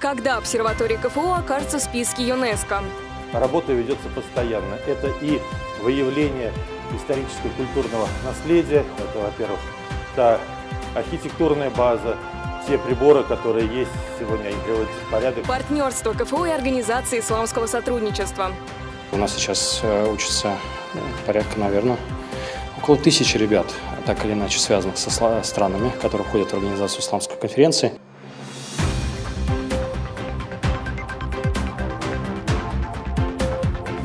Когда обсерватория КФУ окажется в списке ЮНЕСКо? Работа ведется постоянно. Это и выявление исторического культурного наследия, это, во-первых, та архитектурная база, те приборы, которые есть сегодня, они приводятся в порядок. Партнерство КФУ и организации исламского сотрудничества. У нас сейчас учатся порядка, наверное, около 1000 ребят, так или иначе связанных со странами, которые входят в организацию исламской конференции.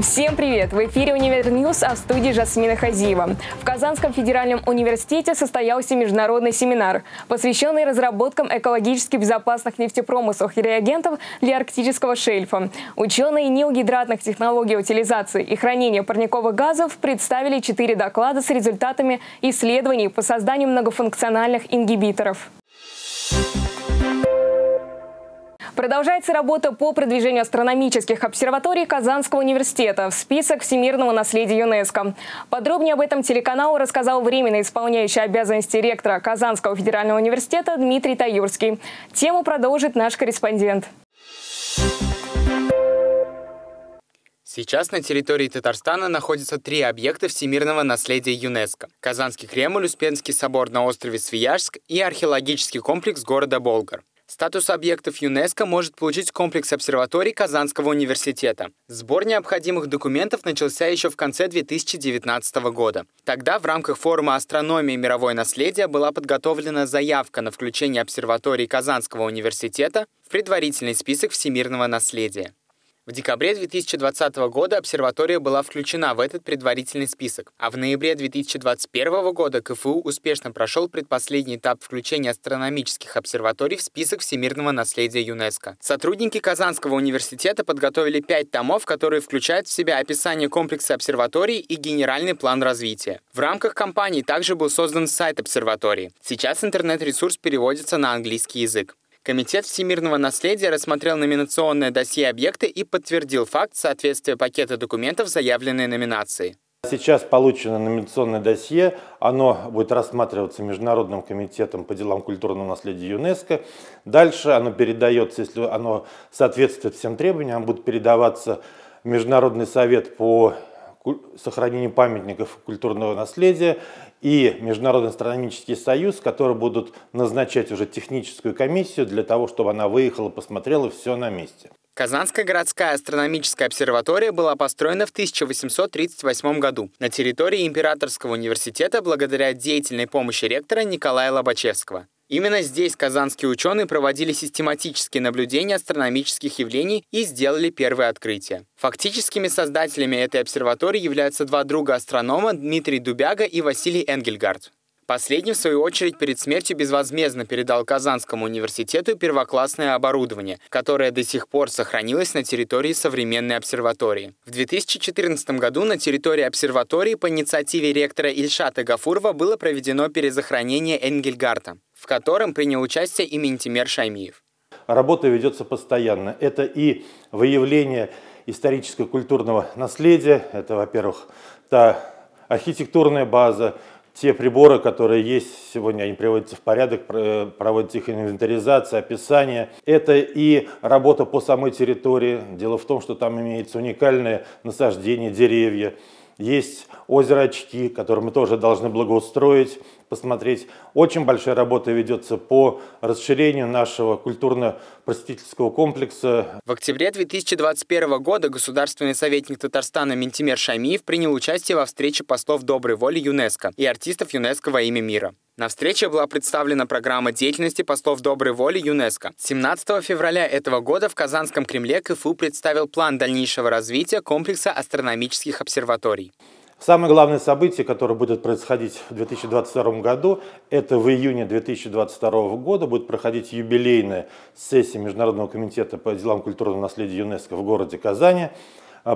Всем привет! В эфире «Универньюз», а в студии Жасмина Хазиева. В Казанском федеральном университете состоялся международный семинар, посвященный разработкам экологически безопасных нефтепромыслов и реагентов для арктического шельфа. Ученые НИО гидратных технологий утилизации и хранения парниковых газов представили 4 доклада с результатами исследований по созданию многофункциональных ингибиторов. Продолжается работа по продвижению астрономических обсерваторий Казанского университета в список всемирного наследия ЮНЕСКО. Подробнее об этом телеканалу рассказал временно исполняющий обязанности ректора Казанского федерального университета Дмитрий Таюрский. Тему продолжит наш корреспондент. Сейчас на территории Татарстана находятся 3 объекта всемирного наследия ЮНЕСКО. Казанский Кремль, Успенский собор на острове Свияжск и археологический комплекс города Болгар. Статус объектов ЮНЕСКО может получить комплекс обсерваторий Казанского университета. Сбор необходимых документов начался еще в конце 2019 года. Тогда в рамках форума «Астрономия и мировое наследие» была подготовлена заявка на включение обсерваторий Казанского университета в предварительный список всемирного наследия. В декабре 2020 года обсерватория была включена в этот предварительный список, а в ноябре 2021 года КФУ успешно прошел предпоследний этап включения астрономических обсерваторий в список всемирного наследия ЮНЕСКО. Сотрудники Казанского университета подготовили 5 томов, которые включают в себя описание комплекса обсерваторий и генеральный план развития. В рамках кампании также был создан сайт обсерватории. Сейчас интернет-ресурс переводится на английский язык. Комитет всемирного наследия рассмотрел номинационное досье объекта и подтвердил факт соответствия пакета документов заявленной номинации. Сейчас получено номинационное досье, оно будет рассматриваться Международным комитетом по делам культурного наследия ЮНЕСКО. Дальше оно передается, если оно соответствует всем требованиям, оно будет передаваться в Международный совет по сохранению памятников культурного наследия и Международный астрономический союз, которые будут назначать уже техническую комиссию для того, чтобы она выехала, посмотрела все на месте. Казанская городская астрономическая обсерватория была построена в 1838 году на территории Императорского университета благодаря деятельной помощи ректора Николая Лобачевского. Именно здесь казанские ученые проводили систематические наблюдения астрономических явлений и сделали первые открытия. Фактическими создателями этой обсерватории являются 2 друга-астронома Дмитрий Дубяга и Василий Энгельгардт. Последний, в свою очередь, перед смертью безвозмездно передал Казанскому университету первоклассное оборудование, которое до сих пор сохранилось на территории современной обсерватории. В 2014 году на территории обсерватории по инициативе ректора Ильшата Гафурова было проведено перезахоронение Энгельгардта, в котором принял участие и Минтимер Шаймиев. Работа ведется постоянно. Это и выявление исторического культурного наследия, это, во-первых, та архитектурная база, те приборы, которые есть сегодня, они приводятся в порядок, проводится их инвентаризация, описание. Это и работа по самой территории. Дело в том, что там имеется уникальное насаждение, деревья. Есть озеро Очки, которое мы тоже должны благоустроить, посмотреть. Очень большая работа ведется по расширению нашего культурно-просветительского комплекса. В октябре 2021 года государственный советник Татарстана Минтимер Шаймиев принял участие во встрече послов доброй воли ЮНЕСКО и артистов ЮНЕСКО во имя мира. На встрече была представлена программа деятельности послов доброй воли ЮНЕСКО. 17 февраля этого года в Казанском Кремле КФУ представил план дальнейшего развития комплекса астрономических обсерваторий. Самое главное событие, которое будет происходить в 2022 году, это в июне 2022 года будет проходить юбилейная сессия Международного комитета по делам культурного наследия ЮНЕСКО в городе Казани.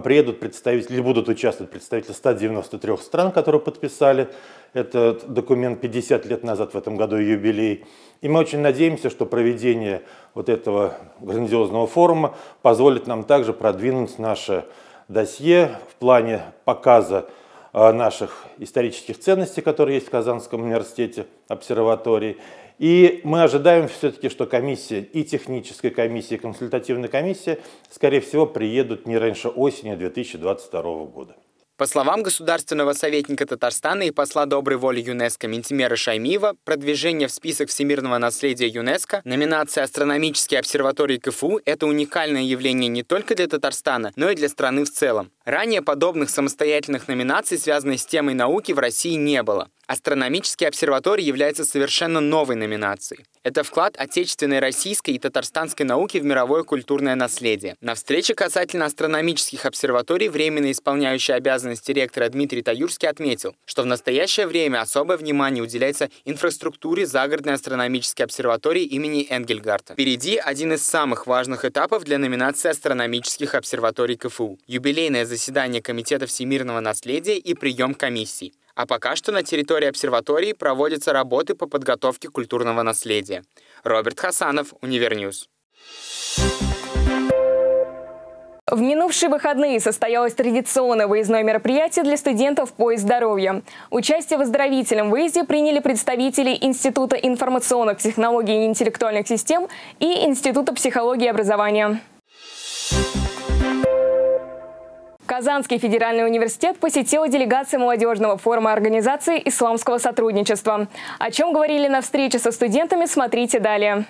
Приедут представители, или будут участвовать представители 193 стран, которые подписали этот документ 50 лет назад, в этом году юбилей. И мы очень надеемся, что проведение вот этого грандиозного форума позволит нам также продвинуть наше досье в плане показа наших исторических ценностей, которые есть в Казанском университете, обсерватории, И мы ожидаем все-таки, что комиссия, и техническая комиссия, и консультативная комиссия, скорее всего, приедут не раньше осени 2022 года. По словам государственного советника Татарстана и посла доброй воли ЮНЕСКО Минтимера Шаймиева, продвижение в список всемирного наследия ЮНЕСКО, номинация астрономические обсерватории КФУ – это уникальное явление не только для Татарстана, но и для страны в целом. Ранее подобных самостоятельных номинаций, связанных с темой науки, в России не было. Астрономические обсерватории являются совершенно новой номинацией. Это вклад отечественной российской и татарстанской науки в мировое культурное наследие. На встрече касательно астрономических обсерваторий временно исполняющий обязанности ректора Дмитрий Таюрский отметил, что в настоящее время особое внимание уделяется инфраструктуре загородной астрономической обсерватории имени Энгельгардта. Впереди один из самых важных этапов для номинации астрономических обсерваторий КФУ – юбилейное заседание Комитета всемирного наследия и прием комиссий. А пока что на территории обсерватории проводятся работы по подготовке культурного наследия. Роберт Хасанов, Универньюз. В минувшие выходные состоялось традиционное выездное мероприятие для студентов «Поезд здоровья». Участие в оздоровительном выезде приняли представители Института информационных технологий и интеллектуальных систем и Института психологии и образования. Казанский федеральный университет посетила делегация молодежного форума организации исламского сотрудничества. О чем говорили на встрече со студентами, смотрите далее.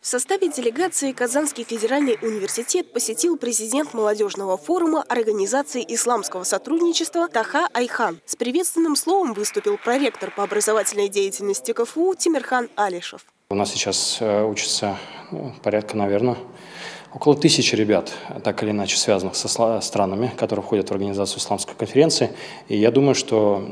В составе делегации Казанский федеральный университет посетил президент молодежного форума Организации исламского сотрудничества Таха Айхан. С приветственным словом выступил проректор по образовательной деятельности КФУ Темирхан Алишев. У нас сейчас учатся порядка, наверное, около 1000 ребят, так или иначе связанных со странами, которые входят в организацию исламской конференции. И я думаю, что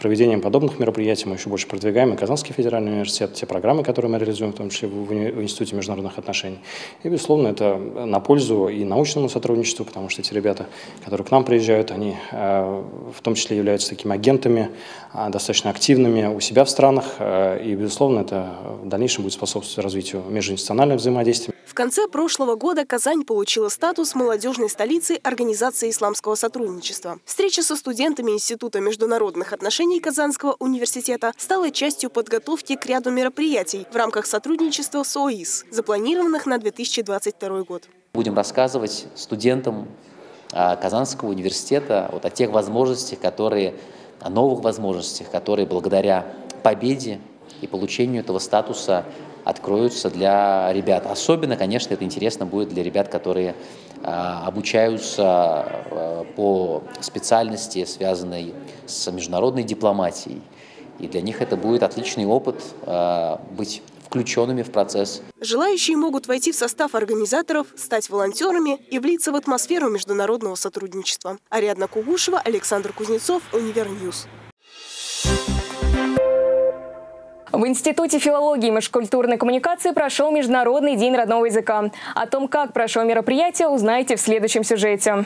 проведением подобных мероприятий мы еще больше продвигаем и Казанский федеральный университет, те программы, которые мы реализуем, в том числе в Институте международных отношений. И, безусловно, это на пользу и научному сотрудничеству, потому что эти ребята, которые к нам приезжают, они в том числе являются такими агентами, достаточно активными у себя в странах. И, безусловно, это в дальнейшем будет способствовать развитию межинституциональных взаимодействий. В конце прошлого года Казань получила статус молодежной столицы Организации исламского сотрудничества. Встреча со студентами Института международных отношений Казанского университета стала частью подготовки к ряду мероприятий в рамках сотрудничества с ОИС, запланированных на 2022 год. Будем рассказывать студентам Казанского университета о тех возможностях, о новых возможностях, которые благодаря победе и получению этого статуса откроются для ребят. Особенно, конечно, это интересно будет для ребят, которые обучаются по специальности, связанной с международной дипломатией. И для них это будет отличный опыт быть включенными в процесс. Желающие могут войти в состав организаторов, стать волонтерами и влиться в атмосферу международного сотрудничества. Ариадна Кугушева, Александр Кузнецов, Универньюз. В Институте филологии и межкультурной коммуникации прошел Международный день родного языка. О том, как прошло мероприятие, узнаете в следующем сюжете.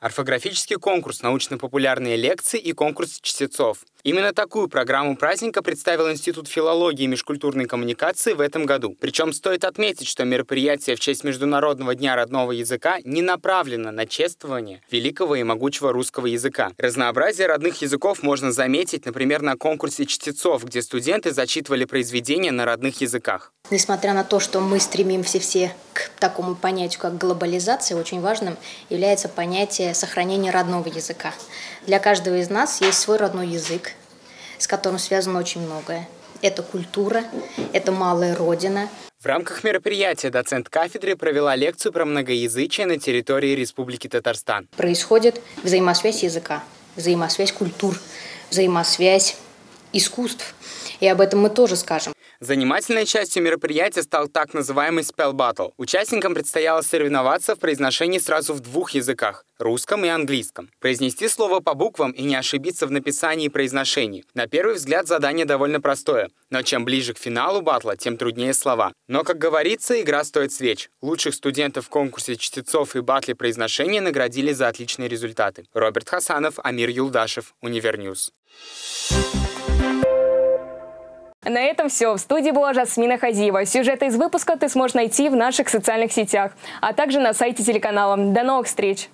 Орфографический конкурс, научно-популярные лекции и конкурс чтецов. Именно такую программу праздника представил Институт филологии и межкультурной коммуникации в этом году. Причем стоит отметить, что мероприятие в честь Международного дня родного языка не направлено на чествование великого и могучего русского языка. Разнообразие родных языков можно заметить, например, на конкурсе чтецов, где студенты зачитывали произведения на родных языках. Несмотря на то, что мы стремимся все к такому понятию, как глобализация, очень важным является понятие сохранения родного языка. Для каждого из нас есть свой родной язык, с которым связано очень многое. Это культура, это малая родина. В рамках мероприятия доцент кафедры провела лекцию про многоязычие на территории Республики Татарстан. Происходит взаимосвязь языка, взаимосвязь культур, взаимосвязь искусств. И об этом мы тоже скажем. Занимательной частью мероприятия стал так называемый Spell Battle. Участникам предстояло соревноваться в произношении сразу в двух языках – русском и английском. Произнести слово по буквам и не ошибиться в написании и произношении. На первый взгляд задание довольно простое, но чем ближе к финалу батла, тем труднее слова. Но, как говорится, игра стоит свеч. Лучших студентов в конкурсе чтецов и батле произношения наградили за отличные результаты. Роберт Хасанов, Амир Юлдашев, Универньюз. На этом все. В студии была Жасмина Хазиева. Сюжеты из выпуска ты сможешь найти в наших социальных сетях, а также на сайте телеканала. До новых встреч!